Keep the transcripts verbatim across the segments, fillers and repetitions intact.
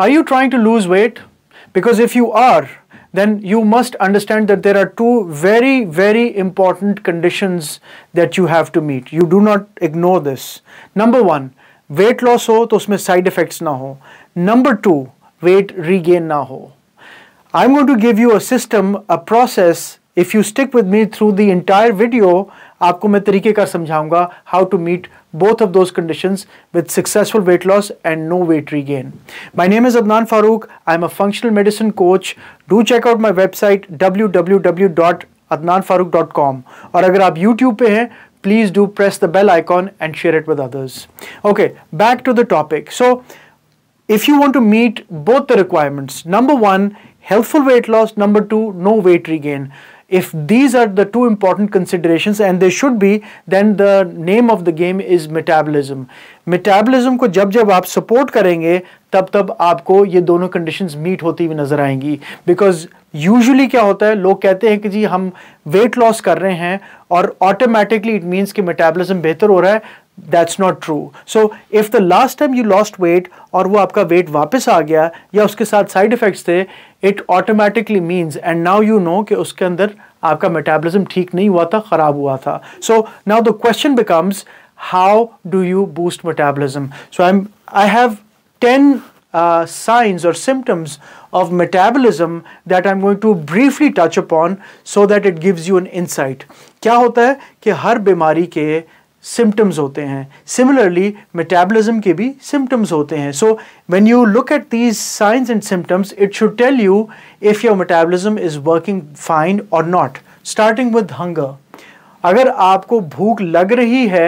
Are you trying to lose weight? Because if you are, then you must understand that there are two very, very important conditions that you have to meet. You do not ignore this. Number one, weight loss ho, to usme side effects na ho. Number two, weight regain na ho. I'm going to give you a system, a process. If you stick with me through the entire video, aapko main tarike ka samjhaunga how to meet both of those conditions with successful weight loss and no weight regain. My name is Adnan Farooq. I'm a functional medicine coach. Do check out my website w w w dot adnan farooq dot com. और अगर आप YouTube पे हैं, please do press the bell icon and share it with others. Okay, back to the topic. So, if you want to meet both the requirements, number one, healthful weight loss, number two, no weight regain. If these are the two important considerations, and they should be, then the name of the game is metabolism. Metabolism को जब जब आप support करेंगे, तब तब आपको ये दोनों conditions meet होती हुई नजर आएंगी. Because usually क्या होता है, लोग कहते हैं कि जी हम weight loss कर रहे हैं और automatically it means कि metabolism बेहतर हो रहा है. That's not true. So, if the last time you lost weight और वो आपका weight वापस आ गया या उसके साथ side effects थे, it automatically means and now you know कि उसके अंदर आपका metabolism ठीक नहीं हुआ था, खराब हुआ था. So, now the question becomes, how do you boost metabolism? So, I'm, I have ten uh, signs or symptoms of metabolism that I'm going to briefly touch upon so that it gives you an insight. क्या होता है कि हर बीमारी के symptoms होते हैं. Similarly, metabolism के भी symptoms होते हैं. So, when you look at these signs and symptoms, it should tell you if your metabolism is working fine or not. Starting with hunger. अगर आपको भूख लग रही है,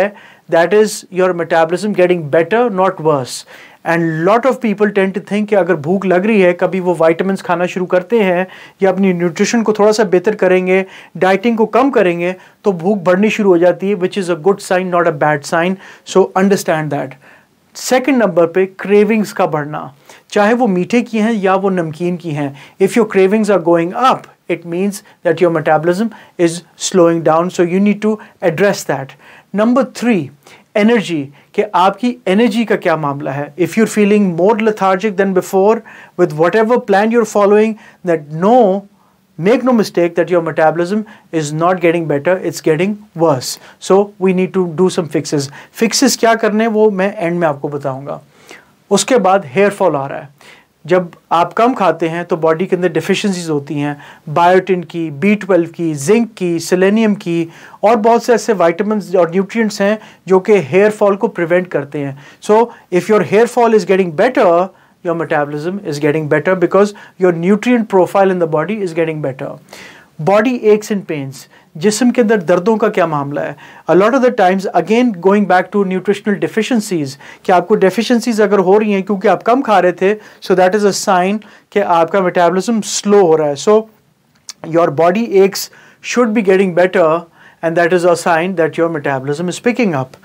that is your metabolism getting better, not worse. And lot of people tend to think कि अगर भूख लग रही है, कभी वो vitamins खाना शुरू करते हैं या अपनी nutrition को थोड़ा सा बेहतर करेंगे, dieting को कम करेंगे, तो भूख बढ़नी शुरू हो जाती है, which is a good sign, not a bad sign. So understand that. Second number पे cravings का बढ़ना, चाहे वो मीठे की हैं या वो नमकीन की हैं. If your cravings are going up, it means that your metabolism is slowing down. So you need to address that. Number three. Energy, कि आपकी energy का क्या मामला है. If you're feeling more lethargic than before with whatever plan you're following, that no, make no mistake that your metabolism is not getting better, it's getting worse. So we need to do some fixes. Fixes क्या करने वो मैं end में आपको बताऊंगा. उसके बाद hair fall आ रहा है. जब आप कम खाते हैं तो बॉडी के अंदर deficiencies होती हैं, बायोटिन की, बी ट्वेल्व की, जिंक की, सेलेनियम की और बहुत से ऐसे vitamins और nutrients हैं जो कि hair fall को prevent करते हैं. So if your hair fall is getting better, your metabolism is getting better because your nutrient profile in the body is getting better. Body aches and pains, जिस्म के अंदर दर्दों का क्या मामला है. A lot of the times, again going back to nutritional deficiencies, कि आपको deficiencies अगर हो रही हैं क्योंकि आप कम खा रहे थे, so that is a sign कि आपका metabolism slow हो रहा है. So your body aches should be getting better and that is a sign that your metabolism is picking up.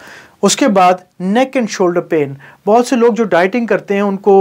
उसके बाद neck and shoulder pain. बहुत से लोग जो dieting करते हैं उनको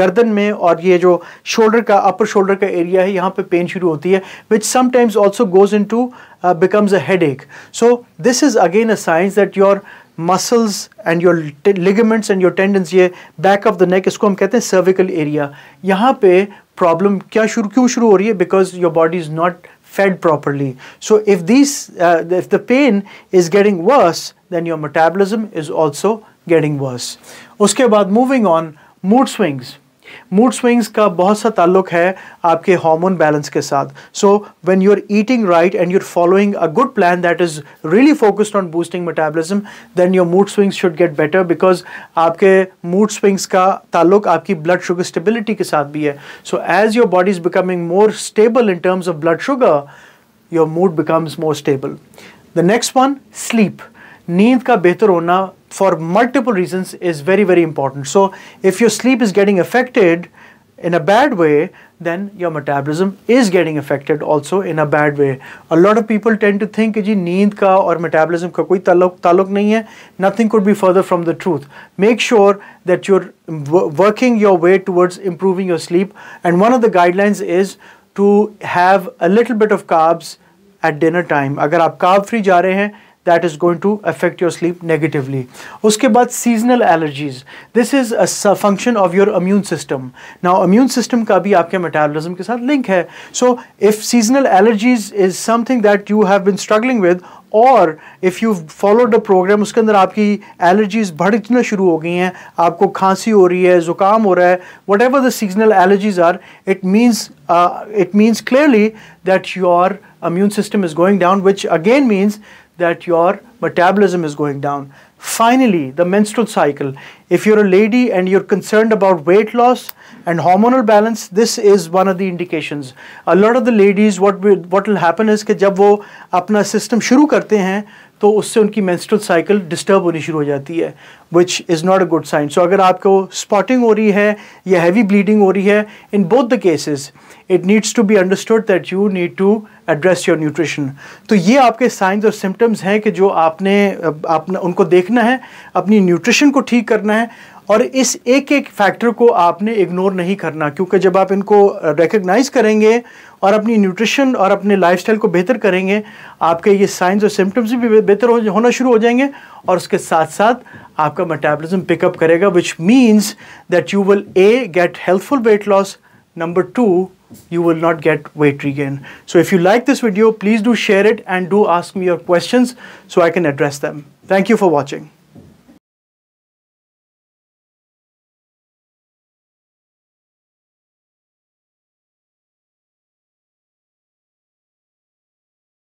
गर्दन में और ये जो shoulder का upper shoulder का area है यहाँ पे pain शुरू होती है, which sometimes also goes into uh, becomes a headache. So this is again a sign that your muscles and your ligaments and your tendons, ये back of the neck, इसको हम कहते हैं cervical area, यहाँ पे problem क्या शुरू क्यों शुरू हो रही है? Because your body is not fed properly. So if these uh, if the pain is getting worse, then your metabolism is also getting worse. उसके बाद moving on, mood swings. Mood swings का बहुत सा ताल्लुक है आपके hormone balance के साथ. So when you're eating right and you're following a good plan that is really focused on boosting metabolism, then your mood swings should get better because आपके mood swings का ताल्लुक आपकी blood sugar stability के साथ भी है. So as your body is becoming more stable in terms of blood sugar, your mood becomes more stable. The next one, sleep. नींद का बेहतर होना for multiple reasons is very very important. So if your sleep is getting affected in a bad way, then your metabolism is getting affected also in a bad way. A lot of people tend to think कि जी नींद का और metabolism का कोई ताल्लुक ताल्लुक नहीं है. Nothing could be further from the truth. Make sure that you're working your way towards improving your sleep, and one of the guidelines is to have a little bit of carbs at dinner time. अगर आप carb free जा रहे हैं, that is going to affect your sleep negatively. Uske baad, seasonal allergies. This is a function of your immune system. Now, immune system ka bhi aapke metabolism ke saath link hai. So, if seasonal allergies is something that you have been struggling with, or if you've followed a program, uske andar aapki allergies badhna shuru ho gayi hain, aapko khansi ho rahi hai, zukam ho raha hai, whatever the seasonal allergies are, it means uh, it means clearly that your immune system is going down, which again means that your metabolism is going down. Finally, the menstrual cycle. If you're a lady and you're concerned about weight loss and hormonal balance, this is one of the indications. A lot of the ladies, what will, what will happen is that when they start their system, their menstrual cycle disturbs, which is not a good sign. So, if you have spotting or heavy bleeding, in both the cases, it needs to be understood that you need to address your nutrition. So, these are your signs and symptoms that you have to see, अपनी nutrition को ठीक करना है और इस एक-एक factor को आपने इग्नोर नहीं करना, क्योंकि जब आप इनको रिकॉग्नाइज करेंगे और अपनी न्यूट्रिशन और अपने लाइफस्टाइल को बेहतर करेंगे, आपके ये साइंस और सिम्टम्स भी बेहतर होना शुरू हो जाएंगे और उसके साथ-साथ आपका मेटाबॉलिज्म पिकअप करेगा, which means that you will uh get healthful weight loss, number two you will not get weight regain. So if you like this video, please do share it and do ask me your questions so I can address them. Thank you for watching.